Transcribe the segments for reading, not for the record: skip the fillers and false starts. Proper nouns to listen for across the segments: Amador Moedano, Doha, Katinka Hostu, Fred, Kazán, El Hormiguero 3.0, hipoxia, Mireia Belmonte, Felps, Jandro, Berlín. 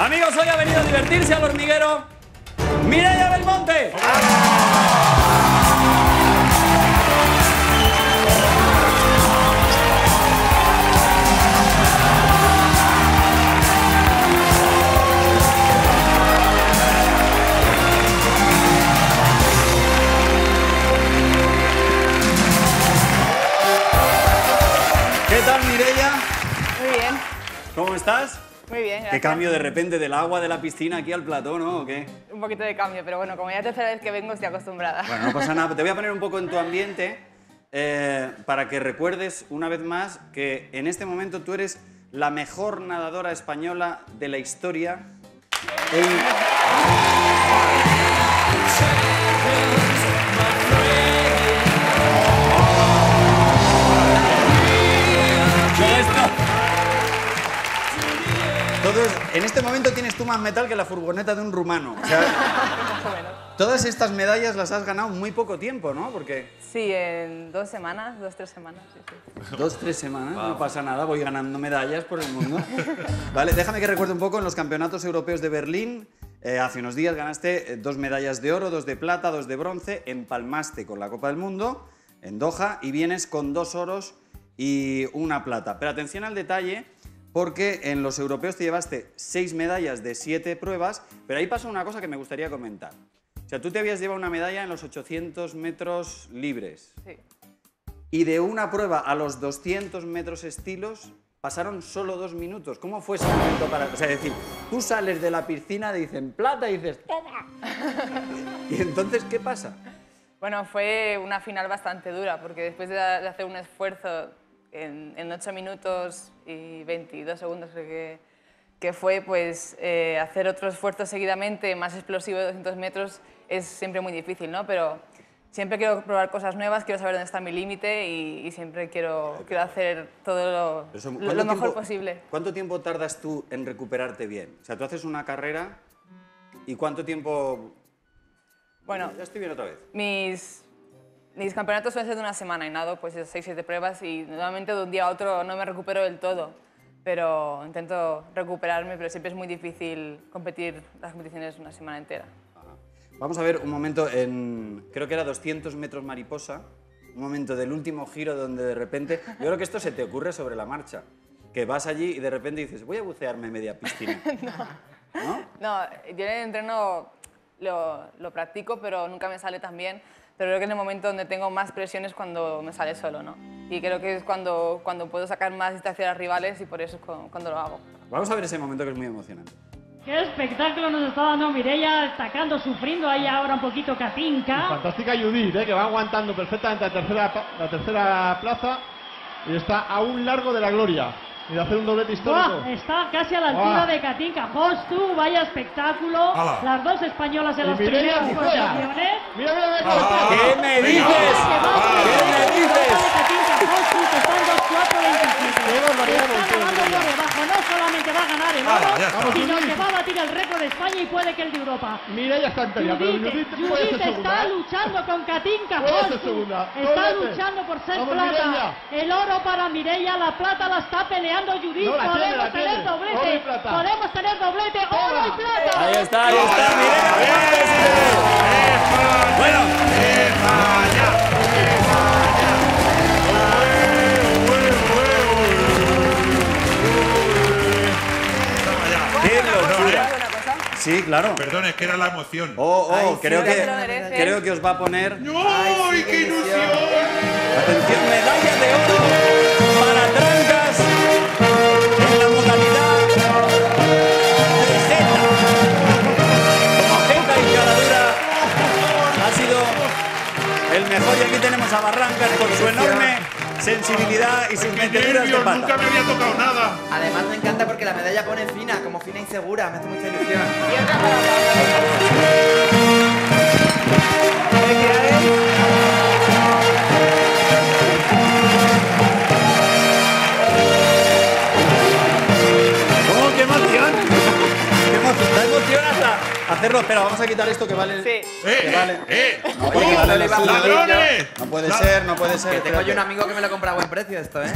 Amigos, hoy ha venido a divertirse al hormiguero Mireia Belmonte. ¿Qué tal, Mireia? Muy bien. ¿Cómo estás? Muy bien, gracias. ¿Qué cambio de repente del agua de la piscina aquí al plató, no? ¿O qué? Un poquito de cambio, pero bueno, como ya es la tercera vez que vengo, estoy acostumbrada. Bueno, no pasa nada. Te voy a poner un poco en tu ambiente para que recuerdes una vez más que en este momento tú eres la mejor nadadora española de la historia. Entonces, en este momento tienes tú más metal que la furgoneta de un rumano. O sea, todas estas medallas las has ganado en muy poco tiempo, ¿no? Porque... Sí, en 2 semanas, 2 o 3 semanas. Sí, sí. 2 o 3 semanas, wow. No pasa nada, voy ganando medallas por el mundo. Vale, déjame que recuerde un poco en los campeonatos europeos de Berlín. Hace unos días ganaste 2 medallas de oro, 2 de plata, 2 de bronce, empalmaste con la Copa del Mundo en Doha y vienes con 2 oros y 1 plata. Pero atención al detalle, porque en los europeos te llevaste 6 medallas de 7 pruebas, pero ahí pasó una cosa que me gustaría comentar. O sea, tú te habías llevado una medalla en los 800 metros libres. Sí. Y de una prueba a los 200 metros estilos pasaron solo 2 minutos. ¿Cómo fue ese momento para...? O sea, es decir, tú sales de la piscina, dicen plata y dices ¡toma! ¿Y entonces qué pasa? Bueno, fue una final bastante dura, porque después de hacer un esfuerzo... En 8 minutos y 22 segundos creo que fue, pues hacer otro esfuerzo seguidamente más explosivo de 200 metros es siempre muy difícil, ¿no? Pero siempre quiero probar cosas nuevas, quiero saber dónde está mi límite y siempre quiero hacer todo lo mejor posible. ¿Cuánto tiempo tardas tú en recuperarte bien? O sea, tú haces una carrera y ¿cuánto tiempo...? Bueno, ya estoy bien otra vez. Mis campeonatos suelen ser de 1 semana y nado pues 6 o 7 pruebas y normalmente de un día a otro no me recupero del todo, pero intento recuperarme, pero siempre es muy difícil competir las competiciones 1 semana entera. Ajá. Vamos a ver un momento en, creo que era 200 metros mariposa, un momento del último giro donde de repente, yo creo que esto se te ocurre sobre la marcha, que vas allí y de repente dices, voy a bucearme media piscina. No, yo en el entreno lo practico, pero nunca me sale tan bien. Pero creo que es el momento donde tengo más presión es cuando me sale solo, ¿no? Y creo que es cuando puedo sacar más distancia a los rivales y por eso es cuando lo hago. Vamos a ver ese momento que es muy emocionante. ¡Qué espectáculo nos está dando Mireia! Atacando, sufriendo ahí ahora un poquito Katinka. Fantástica Judith, que va aguantando perfectamente la tercera plaza y está a un largo de la gloria. Y de hacer un doblete histórico. ¡Buah! Está casi a la altura de Katinka Hostu, vaya espectáculo. ¡Hala! Las 2 españolas en las primeras posiciones. ¡Mira! ¿Qué me dices? ¿Qué me dices? Katinka Hostu, que está en 2:4.27. Está ganando por debajo, no solamente va a ganar el oro, sino que va a batir el récord de España y puede que el de Europa. Mireia está en pelea, pero Judith está luchando con Katinka Hostu. Está luchando por ser plata. El oro para Mireia, la plata la está peleando. Judith, podemos tener doblete, oro y plata. Ahí está, Mireia. Bueno, sí, claro. Perdón, es que era la emoción. Creo que os va a poner. ¡No! ¡Ay, qué ilusión! Atención, medalla de oro para trancas. El mejor, y aquí tenemos a Barrancas con su enorme sensibilidad y sus meteduras de pata. Nunca me había tocado nada. Además me encanta porque la medalla pone fina, como fina y segura, me hace mucha ilusión. ¡Oh, qué emoción! ¡Está emocionada! Hacerlo, espera, vamos a quitar esto que vale. Sí. Vale, ¡ladrones! No puede ser, no puede ser. Que tengo yo un amigo que me lo compra a buen precio esto, ¿eh?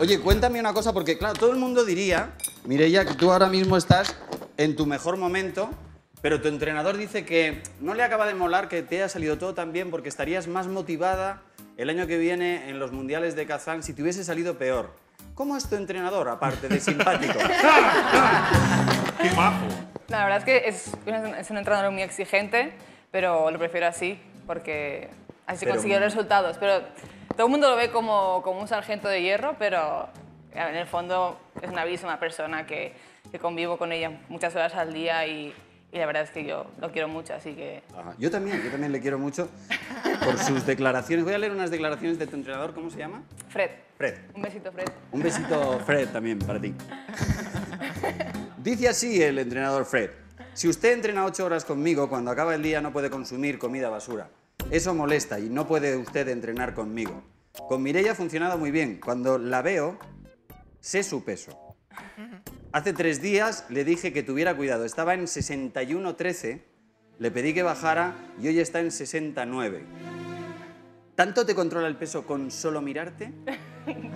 Oye, cuéntame una cosa, porque claro, todo el mundo diría, Mireia, que tú ahora mismo estás en tu mejor momento, pero tu entrenador dice que no le acaba de molar que te haya salido todo tan bien porque estarías más motivada el año que viene en los mundiales de Kazán si te hubiese salido peor. ¿Cómo es tu entrenador, aparte de simpático? ¡Qué majo! La verdad es que es un entrenador muy exigente, pero lo prefiero así, porque así consiguió los resultados. Pero todo el mundo lo ve como un sargento de hierro, pero en el fondo es una bellísima persona que convivo con ella muchas horas al día y la verdad es que yo lo quiero mucho, así que... Ajá. Yo también le quiero mucho por sus declaraciones. Voy a leer unas declaraciones de tu entrenador, ¿cómo se llama? Fred. Fred. Un besito, Fred. Un besito, Fred, también para ti. Dice así el entrenador Fred: si usted entrena 8 horas conmigo, cuando acaba el día no puede consumir comida basura. Eso molesta y no puede usted entrenar conmigo. Con Mireia ha funcionado muy bien. Cuando la veo, sé su peso. Hace 3 días le dije que tuviera cuidado. Estaba en 61,13, le pedí que bajara y hoy está en 69. ¿Tanto te controla el peso con solo mirarte?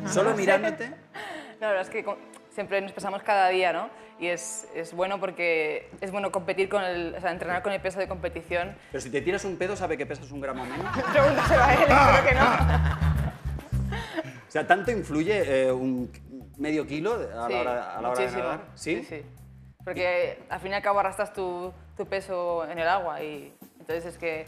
¿Solo mirándote? La verdad es que siempre nos pesamos cada día, ¿no? Y es bueno porque es bueno competir con entrenar con el peso de competición. Pero si te tiras un pedo, ¿sabe que pesas 1 gramo menos? Pregúntaselo a él, creo que no. O sea, ¿tanto influye un medio kilo a la hora de nadar? ¿Sí? Sí, sí. Porque al fin y al cabo arrastras tu peso en el agua y entonces es que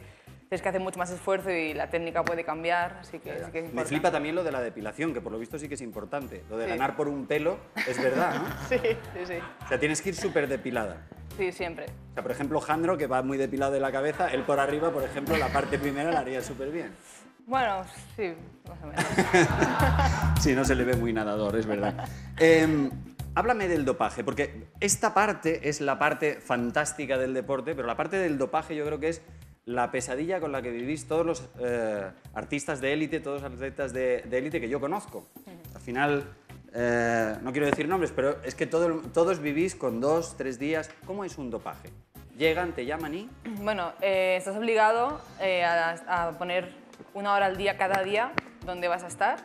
tienes que hacer mucho más esfuerzo y la técnica puede cambiar, así que, es importante. Me flipa también lo de la depilación, que por lo visto sí que es importante. Lo de ganar por un pelo es verdad, ¿no? Sí. O sea, tienes que ir súper depilada. Sí, siempre. O sea, por ejemplo, Jandro, que va muy depilado de la cabeza, él por arriba, por ejemplo, la parte primera la haría súper bien. Bueno, sí, más o menos. Sí, no se le ve muy nadador, es verdad. Háblame del dopaje, porque esta parte es la parte fantástica del deporte, pero la parte del dopaje yo creo que es la pesadilla con la que vivís todos los artistas de élite, todos los atletas de élite que yo conozco. Al final, no quiero decir nombres, pero es que todos vivís con 2, 3 días. ¿Cómo es un dopaje? Llegan, te llaman y... Bueno, estás obligado a poner 1 hora al día, cada día, donde vas a estar.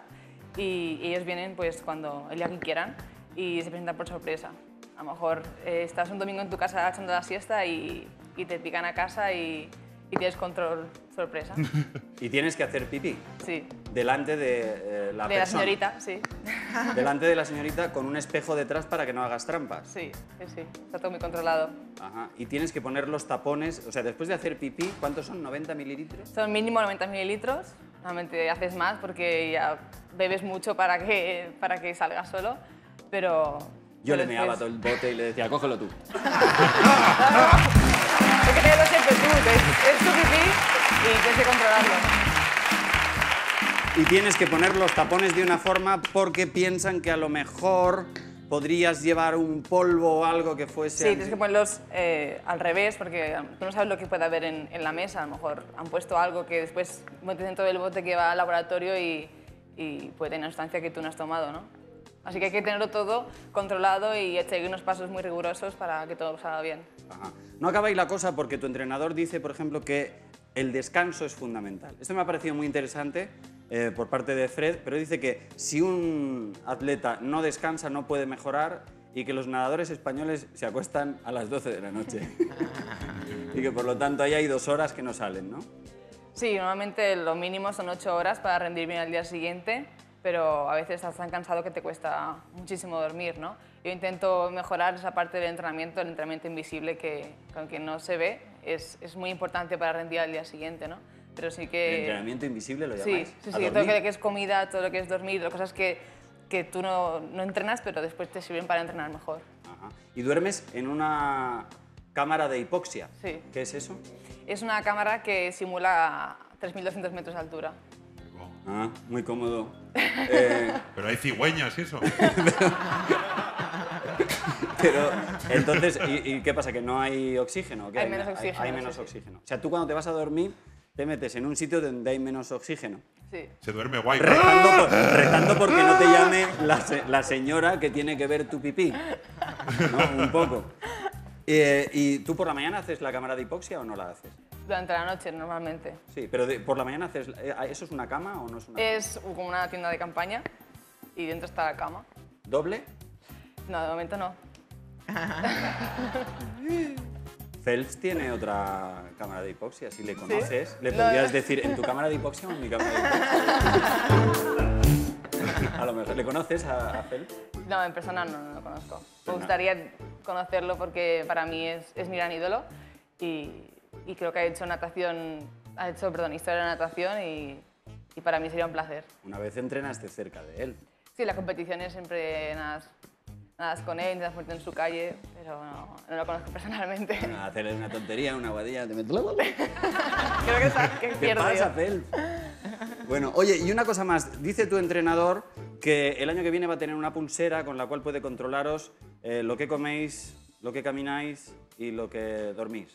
Y ellos vienen pues cuando el día que quieran y se presentan por sorpresa. A lo mejor estás un domingo en tu casa echando la siesta y te pican a casa y tienes control sorpresa. ¿Y tienes que hacer pipí? Sí. Delante de la persona. De la señorita, sí. Delante de la señorita con un espejo detrás para que no hagas trampas. Sí. Está todo muy controlado. Ajá. Y tienes que poner los tapones. O sea, después de hacer pipí, ¿cuántos son? ¿90 mililitros? Son mínimo 90 mililitros. Normalmente haces más porque ya bebes mucho para que salgas solo. Pero... Yo le meaba todo el bote y le decía, cógelo tú. Hay que tenerlo siempre tú, es tu pipí y tienes que controlarlo. Y tienes que poner los tapones de una forma porque piensan que a lo mejor podrías llevar un polvo o algo que fuese... Sí, tienes que ponerlos al revés porque tú no sabes lo que puede haber en la mesa. A lo mejor han puesto algo que después metes dentro del bote que va al laboratorio y puede tener una sustancia que tú no has tomado, ¿no? Así que hay que tenerlo todo controlado y seguir unos pasos muy rigurosos para que todo salga bien. Ajá. No acabáis la cosa porque tu entrenador dice, por ejemplo, que el descanso es fundamental. Esto me ha parecido muy interesante por parte de Fred, pero dice que si un atleta no descansa no puede mejorar y que los nadadores españoles se acuestan a las 12 de la noche. Y que por lo tanto ahí hay 2 horas que no salen, ¿no? Sí, normalmente lo mínimo son 8 horas para rendir bien al día siguiente, pero a veces estás tan cansado que te cuesta muchísimo dormir, ¿no? Yo intento mejorar esa parte del entrenamiento, el entrenamiento invisible que, aunque no se ve, es muy importante para rendir al día siguiente, ¿no? Pero sí que... ¿El entrenamiento invisible lo llamáis? Sí, todo lo que es comida, todo lo que es dormir, cosas que tú no entrenas, pero después te sirven para entrenar mejor. Ajá. ¿Y duermes en una cámara de hipoxia? Sí. ¿Qué es eso? Es una cámara que simula 3.200 metros de altura. Ah, muy cómodo. Pero hay cigüeñas y eso. Pero, entonces, ¿y qué pasa? ¿Que no hay oxígeno? Hay menos oxígeno. Hay menos oxígeno. O sea, tú cuando te vas a dormir, te metes en un sitio donde hay menos oxígeno. Sí. Se duerme guay. Retando porque no te llame la señora que tiene que ver tu pipí, ¿no? Un poco. ¿Y tú por la mañana haces la cámara de hipoxia o no la haces? Durante la noche, normalmente. Sí, pero por la mañana haces... ¿Eso es una cama o no es una cama? Es como una tienda de campaña y dentro está la cama. ¿Doble? No, de momento no. Felps tiene otra cámara de hipoxia, si le conoces. ¿Sí? Le podrías decir, ¿en tu cámara de hipoxia o en mi cámara de hipoxia? A lo mejor, ¿le conoces a Felps? No, en persona no lo conozco. Me gustaría conocerlo porque para mí es mi gran ídolo y creo que ha hecho historia de natación y para mí sería un placer. Una vez entrenaste cerca de él. Sí, las competiciones siempre nadas con él, nadas muerto en su calle, pero no lo conozco personalmente. Hacerle una tontería, una guadilla, te meto... Creo que sabes que pierdo. ¿Qué pasa, Felps? Bueno, oye, y una cosa más. Dice tu entrenador que el año que viene va a tener una pulsera con la cual puede controlaros lo que coméis, lo que camináis y lo que dormís.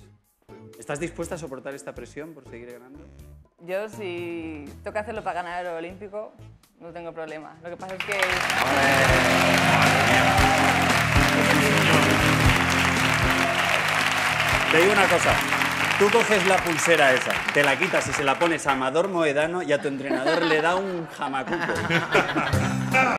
¿Estás dispuesta a soportar esta presión por seguir ganando? Yo, si toca hacerlo para ganar el olímpico, no tengo problema. Lo que pasa es que... Te digo una cosa. Tú coges la pulsera esa, te la quitas y se la pones a Amador Moedano y a tu entrenador le da un jamacuco.